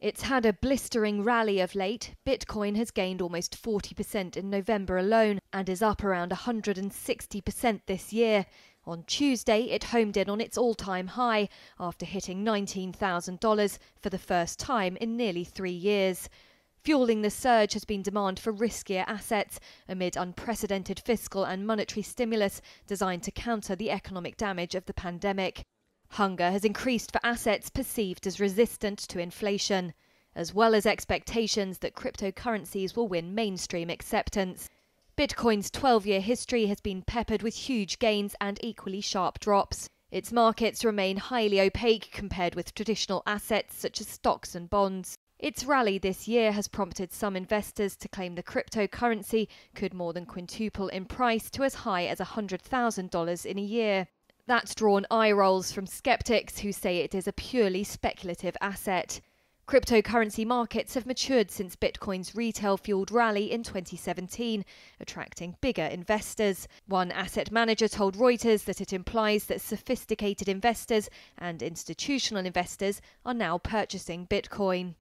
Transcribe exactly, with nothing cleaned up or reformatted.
It's had a blistering rally of late. Bitcoin has gained almost forty percent in November alone and is up around one hundred sixty percent this year. On Tuesday, it homed in on its all-time high after hitting nineteen thousand dollars for the first time in nearly three years. Fueling the surge has been demand for riskier assets amid unprecedented fiscal and monetary stimulus designed to counter the economic damage of the pandemic. Hunger has increased for assets perceived as resistant to inflation, as well as expectations that cryptocurrencies will win mainstream acceptance. Bitcoin's twelve-year history has been peppered with huge gains and equally sharp drops. Its markets remain highly opaque compared with traditional assets such as stocks and bonds. Its rally this year has prompted some investors to claim the cryptocurrency could more than quintuple in price to as high as one hundred thousand dollars in a year. That's drawn eye rolls from skeptics who say it is a purely speculative asset. Cryptocurrency markets have matured since Bitcoin's retail-fueled rally in twenty seventeen, attracting bigger investors. One asset manager told Reuters that it implies that sophisticated investors and institutional investors are now purchasing Bitcoin.